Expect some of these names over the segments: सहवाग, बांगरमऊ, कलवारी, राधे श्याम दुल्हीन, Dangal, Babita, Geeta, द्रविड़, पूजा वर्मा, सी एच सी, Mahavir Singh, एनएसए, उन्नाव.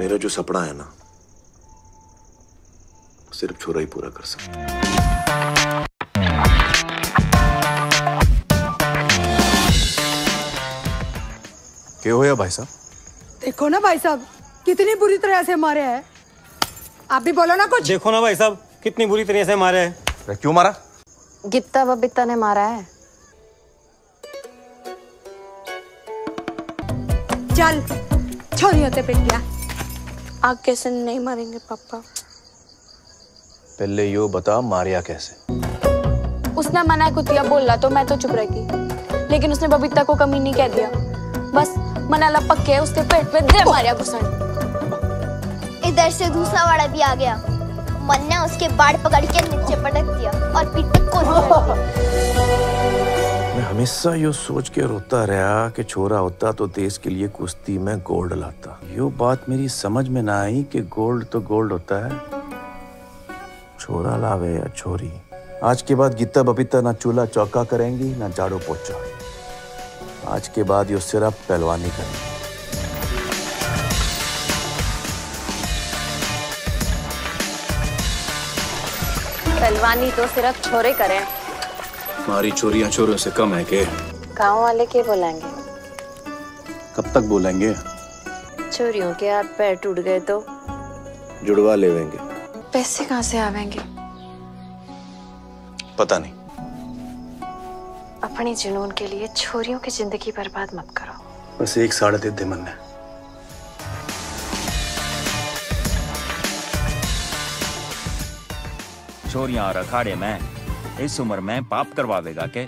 मेरा जो सपना है ना, सिर्फ छोरा ही पूरा कर सकता है। क्या होया भाई साहब? देखो ना भाई साहब, कितनी बुरी तरह से मारे हैं। आप भी बोलो ना कुछ। देखो ना भाई साहब, कितनी बुरी तरह से मारे हैं। क्यों मारा? गीता बबीता ने मारा है। चल छोरी होते बेटिया, आग कैसे नहीं मारेंगे पापा? पहले यो बता, मारिया कैसे? उसने मना कुतिया बोला तो मैं तो चुप रह गई, लेकिन उसने बबीता को कमी नहीं कह दिया। बस मनाला पक्के उसके पेट में दे मारिया घुसन। इधर से दूसरा वाला भी आ गया। मन ने उसके बाढ़ पकड़ के नीचे पटक दिया और पीठ पे कोस दिया। मैं हमेशा यो सोच के रोता रहा कि छोरा होता तो देश के लिए कुश्ती में गोल्ड लाता। यो बात मेरी समझ में ना आई कि गोल्ड तो गोल्ड होता है, छोरा लावे या छोरी। आज के बाद गीता बबीता ना चूल्हा चौका करेंगी ना झाड़ू पोछा। आज के बाद ये सिर्फ पहलवानी करेंगे। पहलवानी तो सिर्फ छोरे करें। हमारी छोरियां छोरों से कम है के? गाँव वाले के बोलेंगे? कब तक बोलेंगे? छोरियों के हाथ पैर टूट गए तो जुड़वा लेवेंगे। पैसे कहाँ से आवेंगे? पता नहीं। अपनी जुनून के लिए छोरियों की जिंदगी बर्बाद मत करो। बस एक साड़ा दे मन ने। छोरियां और अखाड़े में इस उम्र में पाप करवावेगा के?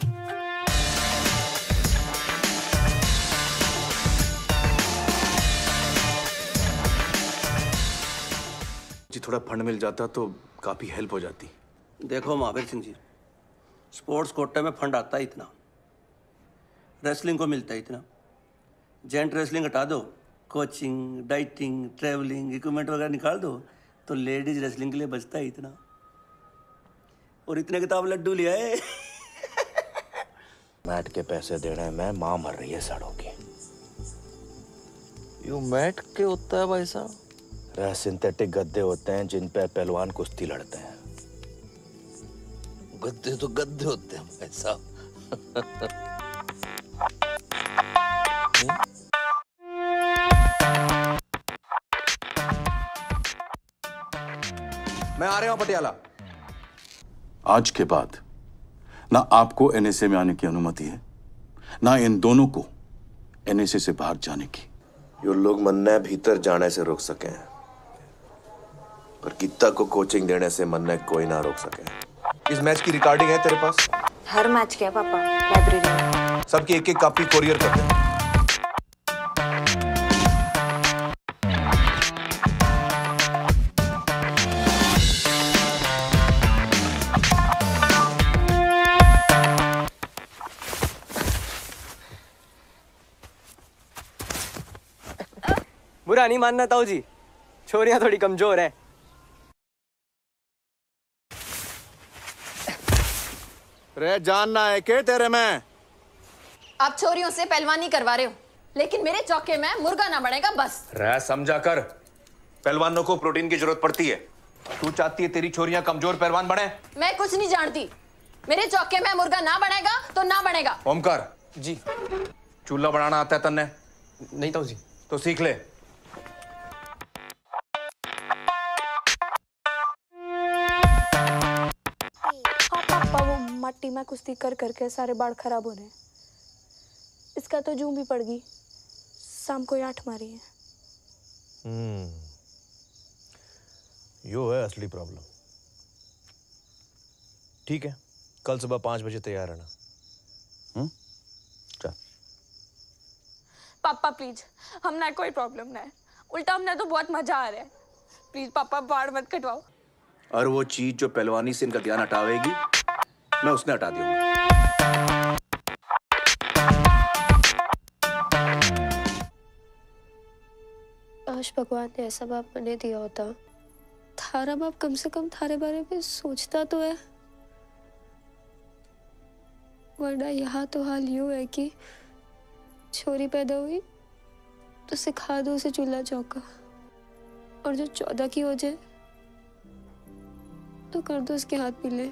जी थोड़ा फंड मिल जाता तो काफी हेल्प हो जाती। देखो महावीर सिंह जी, स्पोर्ट्स कोटे में फंड आता है इतना, रेसलिंग को मिलता है इतना। जेंट रेसलिंग हटा दो, कोचिंग, डाइटिंग, ट्रैवलिंग, इक्विपमेंट वगैरह निकाल दो तो लेडीज रेसलिंग के लिए बचता है इतना। और इतने किताब लड्डू ले आए। मैट के पैसे दे रहे हैं। मैं माँ मर रही है सड़ों की। यू मैट के होता है भाई साहब? रह सिंथेटिक गद्दे होते हैं जिन पर पहलवान कुश्ती लड़ते हैं। गद्दे तो गद्दे होते हैं भाई साहब। मैं आ रहा हूं पटियाला। आज के बाद ना आपको एनएसए में आने की अनुमति है, ना इन दोनों को एनएसए से बाहर जाने की। ये लोग मन्ना भीतर जाने से रोक सके हैं, पर गीता को कोचिंग देने से मन्ना कोई ना रोक सके। इस मैच की रिकॉर्डिंग है तेरे पास? हर मैच की है पापा, लाइब्रेरी में। सबकी एक एक कॉपी कोरियर कर दे। बुरा नहीं मानना ताऊ जी, छोरियां थोड़ी कमजोर है। रे जानना है के तेरे में? आप छोरियों से पहलवानी करवा रहे हो, लेकिन मेरे चौके में मुर्गा ना बनेगा बस। रे समझा कर, पहलवानों को प्रोटीन की जरूरत पड़ती है। तू चाहती है तेरी छोरियां कमजोर पहलवान बने? मैं कुछ नहीं जानती। मेरे चौके में मुर्गा ना बनेगा तो ना बनेगा। ओमकार जी, चूल्हा बनाना आता है तन्ने? नहीं ताऊ जी। तो सीख ले। मट्टी में कुश्ती कर करके सारे बाल खराब हो रहे हैं। इसका तो जूम भी पड़ गई। शाम को 8 मारी है। यो है असली प्रॉब्लम। ठीक है, कल सुबह 5 बजे तैयार रहना। चल पापा प्लीज, हमने कोई प्रॉब्लम ना है, उल्टा हमने तो बहुत मजा आ रहा है। प्लीज पापा बाढ़ मत कटवाओ। और वो चीज जो पहलवानी से इनका ध्यान हटावेगी मैं उसने हटा दिया। काश भगवान ने ऐसा बाप बने दिया होता। थारा बाप कम से कम थारे बारे में सोचता तो है, वरना यहाँ तो हाल यूं है कि छोरी पैदा हुई तो सिखा दो उसे चूल्हा चौका। और जो 14 की हो जाए तो कर दो उसके हाथ पीले।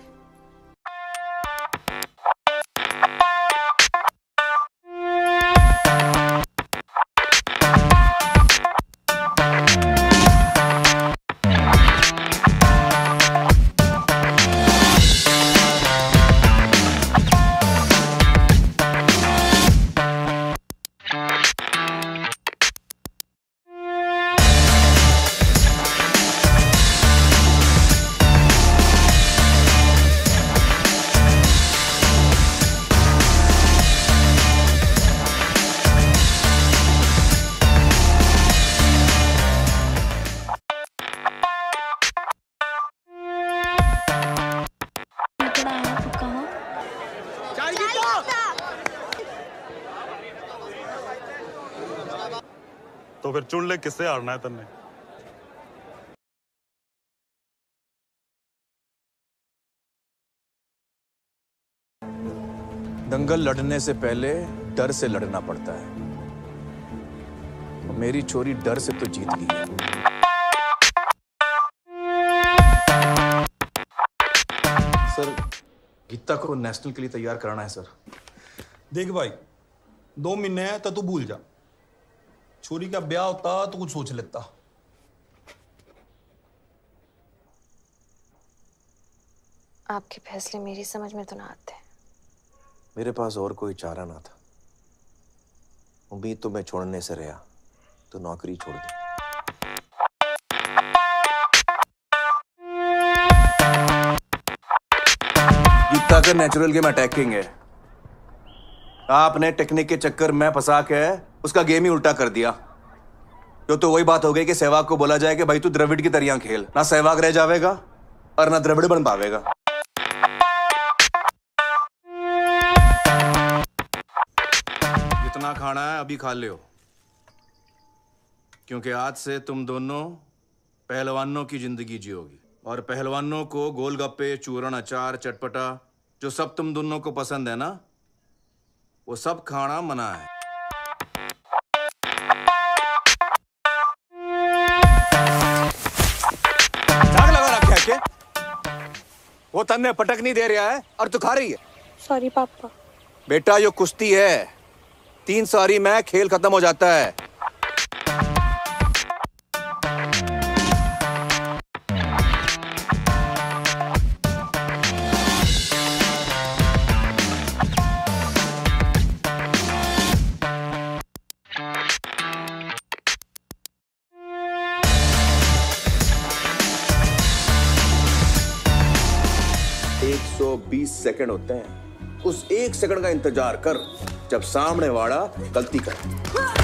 तो फिर चुन ले किससे हारना है तन्ने। दंगल लड़ने से पहले डर से लड़ना पड़ता है। मेरी छोरी डर से तो जीत गई है। सर, गीता को नेशनल के लिए तैयार कराना है। सर देख भाई, 2 महीने हैं तो तू भूल जा। छोरी का ब्याह होता तो कुछ सोच लेता। आपके फैसले मेरी समझ में तो ना आते। मेरे पास और कोई चारा ना था। उम्मीद तो मैं छोड़ने से रहा, तो नौकरी छोड़ दी। गीता का नेचुरल गेम अटैकिंग है। आपने टेक्निक के चक्कर में फंसा के उसका गेम ही उल्टा कर दिया। तो वही बात हो गई कि सहवाग को बोला जाए कि भाई तू द्रविड़ की तरिया खेल, ना सहवाग रह जाएगा और ना द्रविड़ बन पावेगा। जितना खाना है अभी खा लो, क्योंकि आज से तुम दोनों पहलवानों की जिंदगी जियोगी। और पहलवानों को गोलगप्पे, चूरन, अचार, चटपटा, जो सब तुम दोनों को पसंद है ना, वो सब खाना मना है। वो तन्ने पटक नहीं दे रहा है और तू खा रही है। सॉरी पापा। बेटा यो कुश्ती है, 3 सॉरी में खेल खत्म हो जाता है। सेकंड होते हैं, उस 1 सेकंड का इंतजार कर जब सामने वाला गलती करे।